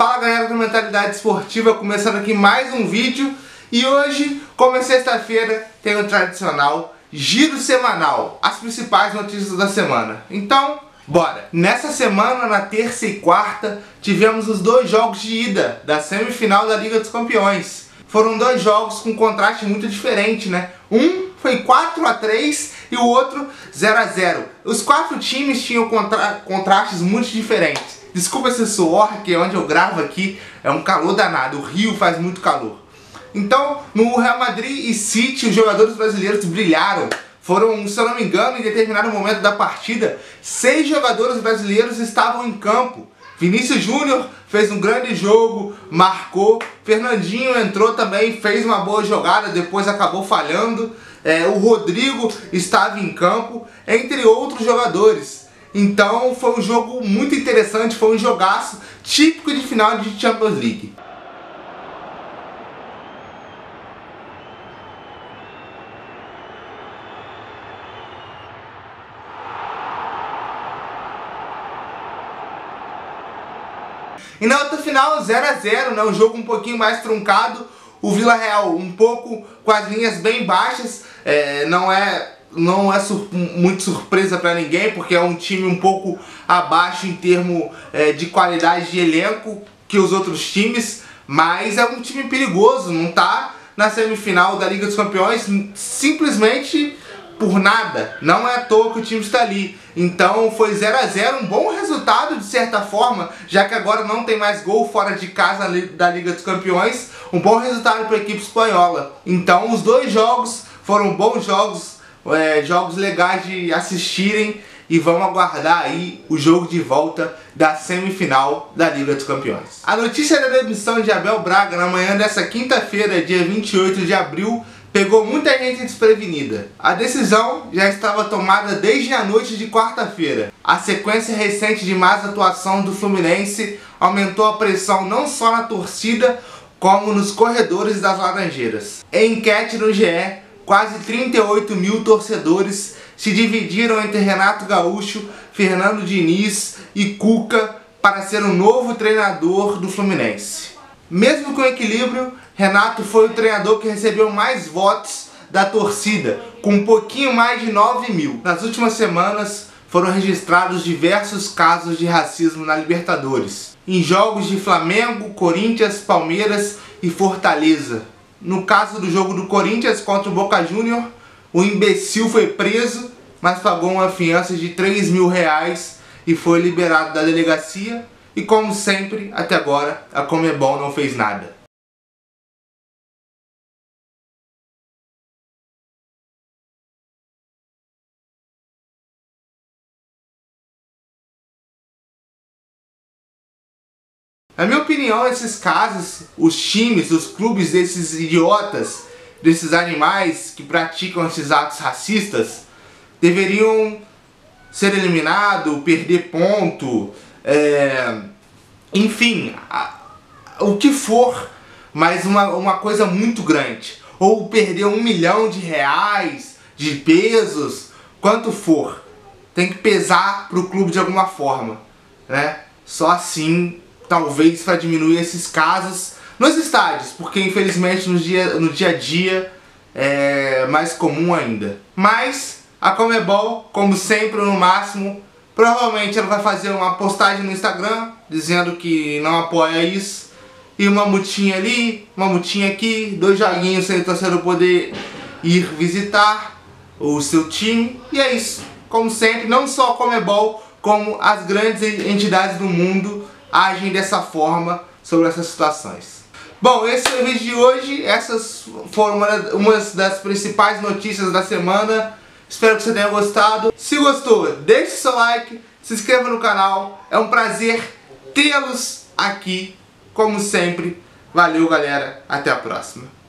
Fala galera do Mentalidade Esportiva, começando aqui mais um vídeo. E hoje, como é sexta-feira, tem o tradicional Giro Semanal, as principais notícias da semana. Então, bora! Nessa semana, na terça e quarta, tivemos os dois jogos de ida da semifinal da Liga dos Campeões. Foram dois jogos com contraste muito diferente, né? Um foi 4-3 e o outro 0-0. Os quatro times tinham contrastes muito diferentes. Desculpa esse suor, que onde eu gravo aqui é um calor danado, o Rio faz muito calor. Então, no Real Madrid e City, os jogadores brasileiros brilharam. Foram, se eu não me engano, em determinado momento da partida, 6 jogadores brasileiros estavam em campo. Vinícius Júnior fez um grande jogo, marcou. Fernandinho entrou também, fez uma boa jogada, depois acabou falhando. O Rodrigo estava em campo, entre outros jogadores. Então foi um jogo muito interessante, foi um jogaço típico de final de Champions League. E na outra final, 0-0, né? Um jogo um pouquinho mais truncado. O Villarreal um pouco com as linhas bem baixas, não é muito surpresa para ninguém, porque é um time um pouco abaixo em termos de qualidade de elenco que os outros times, mas é um time perigoso, não tá na semifinal da Liga dos Campeões simplesmente por nada, não é à toa que o time está ali. Então foi 0-0, um bom resultado de certa forma, já que agora não tem mais gol fora de casa da Liga dos Campeões, um bom resultado para a equipe espanhola. Então os dois jogos foram bons jogos, jogos legais de assistirem, e vamos aguardar aí o jogo de volta da semifinal da Liga dos Campeões. A notícia da demissão de Abel Braga na manhã dessa quinta-feira, dia 28 de abril, pegou muita gente desprevenida. A decisão já estava tomada desde a noite de quarta-feira. A sequência recente de más atuação do Fluminense aumentou a pressão não só na torcida, como nos corredores das Laranjeiras. Em enquete no GE, quase 38 mil torcedores se dividiram entre Renato Gaúcho, Fernando Diniz e Cuca para ser o novo treinador do Fluminense. Mesmo com equilíbrio, Renato foi o treinador que recebeu mais votos da torcida, com um pouquinho mais de 9 mil. Nas últimas semanas, foram registrados diversos casos de racismo na Libertadores, em jogos de Flamengo, Corinthians, Palmeiras e Fortaleza. No caso do jogo do Corinthians contra o Boca Júnior, o imbecil foi preso, mas pagou uma fiança de 3 mil reais e foi liberado da delegacia. E como sempre, até agora, a CONMEBOL não fez nada. Na minha opinião, esses casos, os times, os clubes desses idiotas, desses animais que praticam esses atos racistas, deveriam ser eliminados, perder ponto, enfim, o que for, mas uma coisa muito grande. Ou perder 1 milhão de reais, de pesos, quanto for. Tem que pesar pro clube de alguma forma, né? Só assim, talvez, para diminuir esses casos nos estádios, porque infelizmente no dia a dia é mais comum ainda. Mas a CONMEBOL, como sempre, no máximo, provavelmente ela vai fazer uma postagem no Instagram dizendo que não apoia isso, e uma multinha ali, uma multinha aqui, 2 joguinhos sem o torcedor poder ir visitar o seu time, e é isso. Como sempre, não só a CONMEBOL, como as grandes entidades do mundo agem dessa forma sobre essas situações. Bom, esse foi o vídeo de hoje. Essas foram uma das principais notícias da semana. Espero que você tenha gostado. Se gostou, deixe seu like, se inscreva no canal. É um prazer tê-los aqui, como sempre. Valeu, galera. Até a próxima.